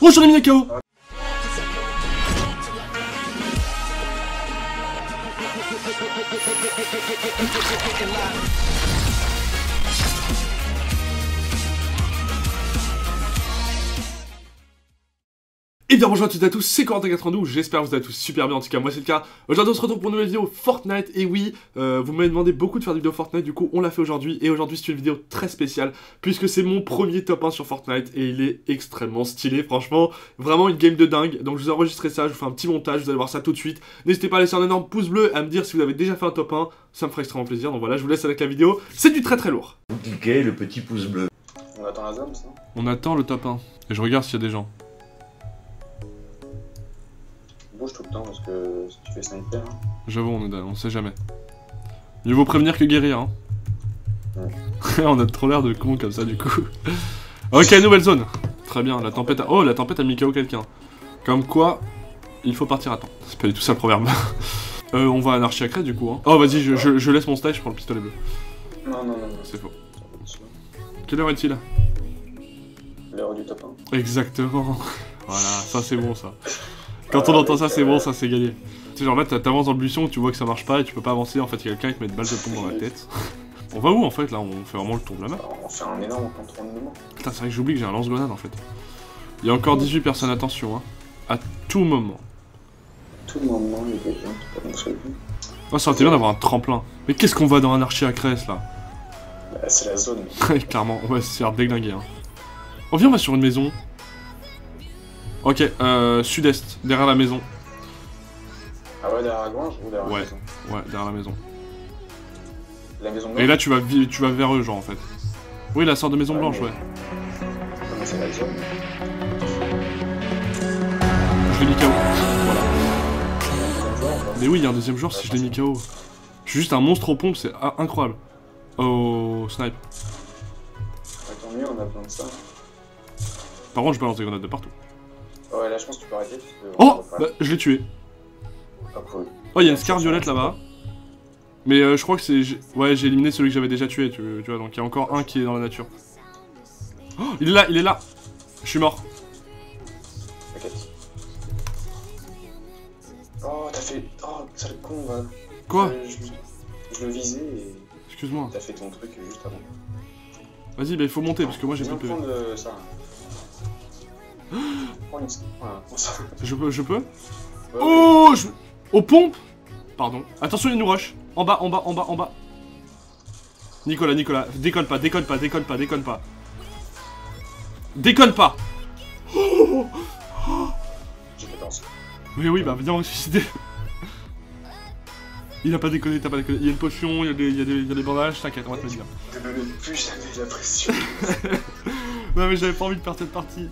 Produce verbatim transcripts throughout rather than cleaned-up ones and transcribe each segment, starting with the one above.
Oh, j'en ai mis un K O. Et bien bonjour à toutes et à tous, c'est Corentin quatre-vingt-douze, j'espère que vous allez tous super bien, en tout cas moi c'est le cas. Aujourd'hui on se retrouve pour une nouvelle vidéo Fortnite, et oui, euh, vous m'avez demandé beaucoup de faire des vidéos Fortnite, du coup on l'a fait aujourd'hui, et aujourd'hui c'est une vidéo très spéciale, puisque c'est mon premier top un sur Fortnite, et il est extrêmement stylé, franchement, vraiment une game de dingue. Donc je vous ai enregistré ça, je vous fais un petit montage, vous allez voir ça tout de suite. N'hésitez pas à laisser un énorme pouce bleu, à me dire si vous avez déjà fait un top un, ça me ferait extrêmement plaisir, donc voilà, je vous laisse avec la vidéo, c'est du très très lourd. Vous cliquez le petit pouce bleu. On attend la zone, ça ? On attend le top un, et je regarde s'il y a des gens. Tout le temps parce que si tu fais sniper, hein. J'avoue, on, on sait jamais. Mieux vaut prévenir que guérir, hein. Ouais. On a trop l'air de con comme ça, du coup. Ok, nouvelle zone. Très bien, la tempête a... Oh, la tempête a mis K O quelqu'un. Comme quoi, il faut partir à temps. C'est pas du tout ça le proverbe. euh, on va à Anarchy Acres, du coup, hein. Oh, vas-y, je, je, je laisse mon stage, je prends le pistolet bleu. Non, non, non, non. C'est faux. Quelle heure est-il? L'heure du top un. Exactement. Voilà, ça c'est bon, ça. Quand on entend ça, c'est bon, ça c'est gagné. Tu sais, genre là, t'avances dans le buisson, tu vois que ça marche pas et tu peux pas avancer. En fait, il y a quelqu'un qui met des balles de pompe dans la tête. On va où en fait là? On fait vraiment le tour de la map. On fait un énorme contournement. Putain, c'est vrai que j'oublie que j'ai un lance-grenade en fait. Il y a encore dix-huit personnes, attention, hein. À tout moment. À tout moment, il y a quelqu'un qui peut montrer le but. Ah, ça aurait été bien d'avoir un tremplin. Mais qu'est-ce qu'on va dans Anarchy Acres là? Bah, c'est la zone. Clairement, on va se faire déglinguer, hein. Oh, viens, on va sur une maison. Ok, euh, sud-est, derrière la maison. Ah ouais, derrière la grange ou derrière ouais, la maison? Ouais, derrière la maison. La maison blanche. Et là, tu vas, tu vas vers eux, genre, en fait. Oui, la sorte de maison ouais, blanche, mais... ouais. Mais c'est la zone. Je l'ai mis K O. Voilà. Mais oui, il y a un deuxième joueur si je l'ai mis K O. Je suis juste un monstre aux pompes, c'est incroyable. Oh, snipe. Tant mieux, on a plein de ça. Par contre, je balance des grenades de partout. Ouais, là je pense que tu peux arrêter. Parce que oh bah, je l'ai tué. Ah, cool. Oh, il y a une scar violette là-bas. Mais euh, je crois que c'est... Ouais, j'ai éliminé celui que j'avais déjà tué, tu, tu vois, donc il y a encore un qui est dans la nature. Oh, il est là, il est là. Je suis mort. Okay. Oh, t'as fait... Oh, sale con, va. Quoi? euh, je... je le visais et... Excuse-moi. T'as fait ton truc juste avant. Vas-y, bah il faut monter, parce que moi j'ai pas de P V. Je peux, je peux. Oh, je... Aux pompes. Pardon. Attention, il nous rush. En bas, en bas, en bas, en bas. Nicolas, Nicolas, décolle pas, décolle pas, décolle pas, décolle pas. Décolle pas. Oh, oh. Oui, oui, bah viens, on va suicider. Il a pas déconné, t'as pas déconné. Il y a une potion, il y a des, il y a des, il y a des bandages, t'inquiète, on va te le dire. Ne me mets plus jamais la pression. Non, mais j'avais pas envie de perdre cette partie.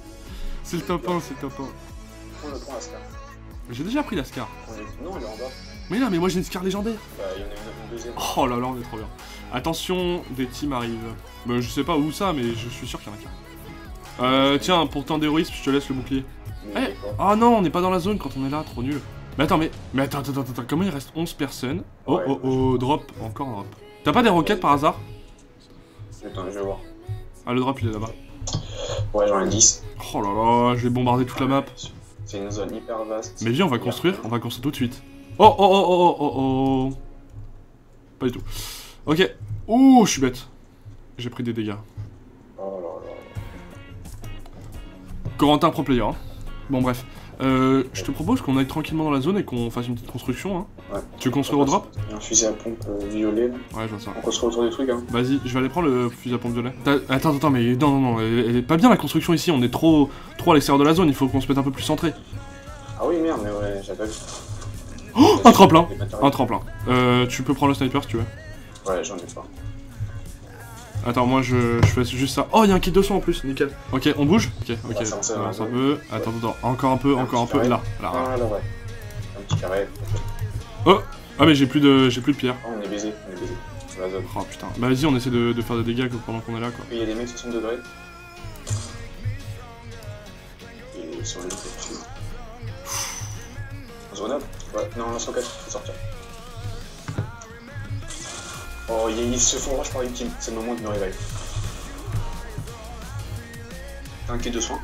C'est le top un, c'est le top un. On le prend la scar. J'ai déjà pris la scar. Non, il est en bas. Mais non, mais moi j'ai une scar légendaire. Bah, il y en a une deuxième. Oh là là, on est trop bien. Attention, des teams arrivent. Bah, je sais pas où ça, mais je suis sûr qu'il y en a qu'un. Euh, tiens, pour ton héroïsme, je te laisse le bouclier. Eh, ah non, on n'est pas dans la zone quand on est là, trop nul. Mais attends, mais, mais attends, attends, attends, comment il reste onze personnes? Oh, oh, oh, drop, encore drop. T'as pas des roquettes par hasard? Attends, je vais voir. Ah, le drop, il est là-bas. Ouais, j'en ai dix. Oh là là, je vais bombarder toute la map. C'est une zone hyper vaste. Mais viens, on va construire, on va construire tout de suite. Oh oh oh oh oh oh oh. Pas du tout. Ok. Ouh, je suis bête. J'ai pris des dégâts. Oh là là. Corentin pro player. Hein. Bon, bref. Euh, je te propose qu'on aille tranquillement dans la zone et qu'on fasse une petite construction. Hein. Ouais. Tu veux construire au drop? Il y a un fusil à pompe euh, violet. Là. Ouais, je vois ça. On construit autour des trucs. Hein. Vas-y, je vais aller prendre le fusil à pompe violet. Attends, attends, mais non, non, non, elle est pas bien la construction ici. On est trop, trop à l'extérieur de la zone. Il faut qu'on se mette un peu plus centré. Ah oui, merde, mais ouais, j'appelle. Oh, un tremplin! Un tremplin. Euh, tu peux prendre le sniper si tu veux. Ouais, j'en ai pas. Attends, moi je, je fais juste ça. Oh, il y a un kit de son en plus, nickel. Ok, on bouge. Ok, ok. Attends, un peu. peu. Attends, attends, encore un peu, un encore un peu. Carré. Là, là. Ah, là, ouais. Un petit carré. Oh, ah mais j'ai plus de, j'ai plus de pierre. Oh, on est baisé, on est baisé. C'est la zone. Oh putain. Bah vas-y, on essaie de, de faire des dégâts pendant qu'on est là, quoi. Il y a des mecs qui sont de vrai. Et sur les deux. Zonable. Ouais. Non, on cent quatre, faut sortir. Oh, ils se font rush par les teams, c'est le moment de me réveiller. T'as un kit de soin?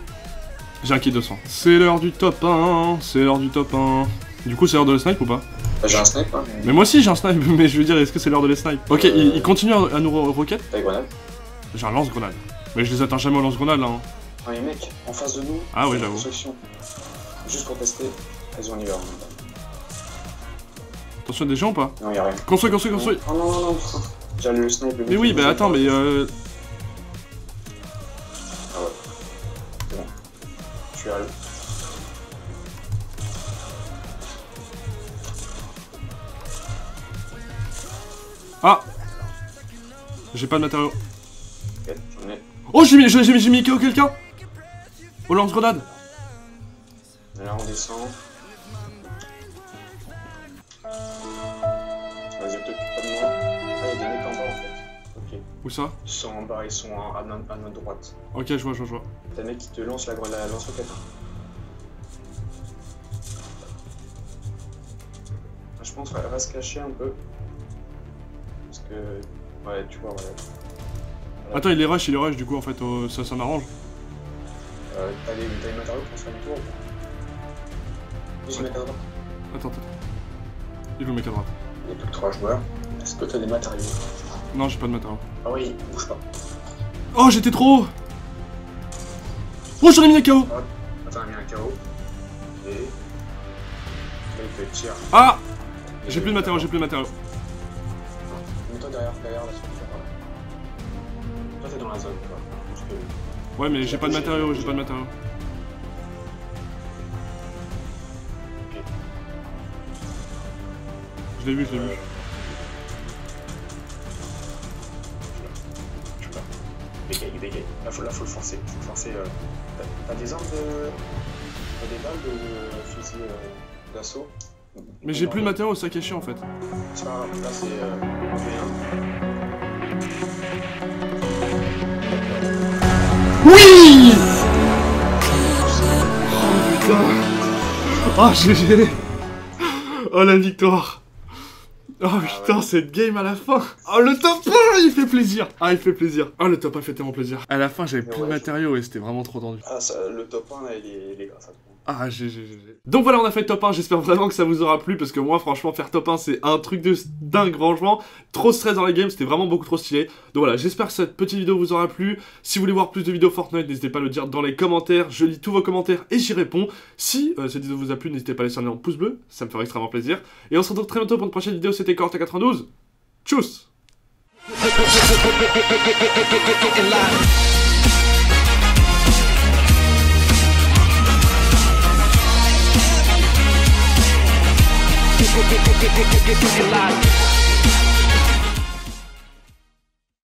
J'ai un kit deux cents. C'est l'heure du top un, c'est l'heure du top un. Du coup, c'est l'heure de le snipe ou pas? Bah, j'ai un snipe, hein. Mais moi aussi, j'ai un snipe, mais je veux dire, est-ce que c'est l'heure de les snipe? Ok, euh... il, il continue à nous roquette. T'as une grenade? J'ai un lance-grenade. Mais je les atteins jamais au lance-grenade là. Hein. Ah, les mecs, en face de nous. Ah, ouais, j'avoue. Juste pour tester. Vas-y, on y va. Attention, des gens ou pas? Non, y'a rien. Construis, construis, construis. Oh non, non, non, putain. J'allais le snipe. Mais oui, bah attends, mais euh. Ah ouais. C'est bon. Je suis à l'eau. Ah! J'ai pas de matériaux. Okay, j'en ai. Oh, j'ai mis, j'ai mis, j'ai mis quelqu'un! Oh, lance-grenade! Là, on descend. Vas-y, t'occupe pas de moi. Ah, y'a des mecs en bas en fait. Ok. Où ça? Ils sont en bas, ils sont à, à, à notre droite. Ok, je vois, je vois, je vois. T'as un mec qui te lance la grenade, lance roquette. Ah, je pense qu'elle va se cacher un peu. Parce que... Ouais, tu vois, ouais. Voilà. Attends, il les rush, il les rush, du coup, en fait, euh, ça, ça m'arrange. Euh, t'as les, les matériaux pour se faire une tour ou pas? Ouais. Attends, attends. Il joue le mec à droite. Il y a plus que trois joueurs. Est-ce que t'as des matériaux? Non, j'ai pas de matériaux. Ah oui, bouge pas. Oh, j'étais trop haut. Oh, j'en ai mis un K O. Ah, attends, il y a mis un K O. Et... Là, il fait tir. Ah, j'ai plus de matériaux, j'ai plus de matériaux. Mets-toi derrière, derrière, là, sur le terrain. Toi, t'es dans la zone, quoi. Parce que... Ouais, mais j'ai pas de matériaux, j'ai pas de matériaux. Je l'ai vu, je l'ai vu. Je suis là. Dégaille, dégaille. Là, faut, là, faut le forcer. Faut le forcer. Euh... T'as des armes de... T'as des balles de fusil euh, d'assaut? Mais j'ai plus de matériaux, ça qui est chiant en fait. C'est pas grave, là c'est... Euh... Oui! Oh putain! Oh G G! Oh la victoire! Oh putain, ah ouais. Cette game à la fin. Oh le top un, il fait plaisir. Ah il fait plaisir. Oh le top un fait tellement plaisir. À la fin j'avais plus ouais, de matériaux et c'était vraiment trop tendu. Ah ça, le top un là il est, il est grâce à toi. Ah G G G G. Donc voilà, on a fait le top un, j'espère vraiment que ça vous aura plu. Parce que moi franchement faire top un c'est un truc de dingue franchement. Trop stress dans la game, c'était vraiment beaucoup trop stylé. Donc voilà, j'espère que cette petite vidéo vous aura plu. Si vous voulez voir plus de vidéos Fortnite, n'hésitez pas à le dire dans les commentaires. Je lis tous vos commentaires et j'y réponds. Si euh, cette vidéo vous a plu, n'hésitez pas à laisser un pouce bleu, ça me ferait extrêmement plaisir. Et on se retrouve très bientôt pour une prochaine vidéo. C'était Corentin quatre-vingt-douze. Tchuss. Get alive.